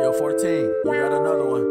Yo, 14, you got another one.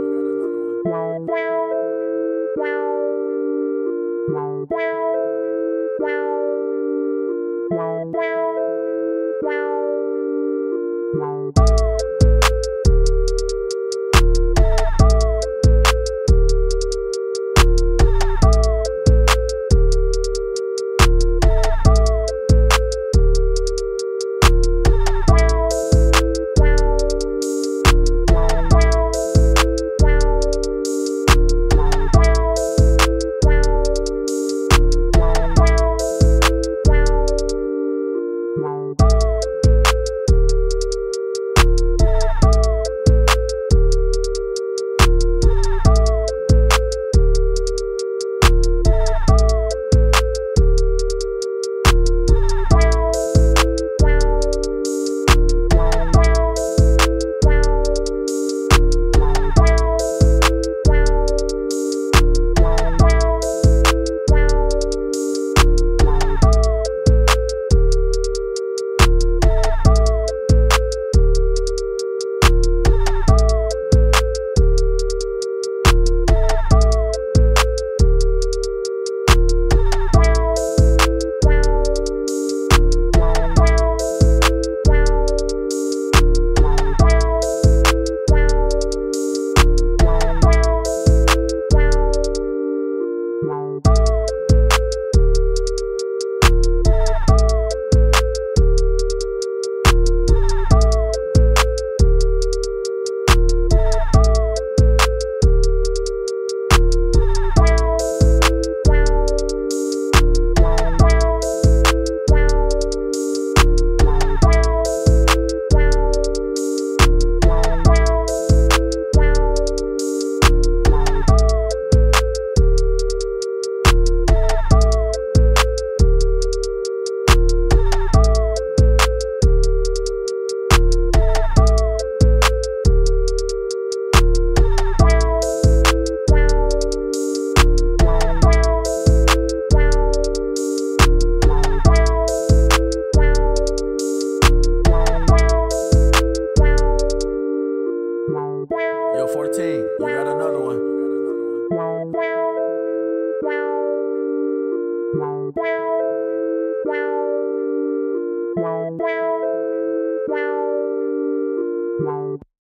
Yo, 14, you got another one.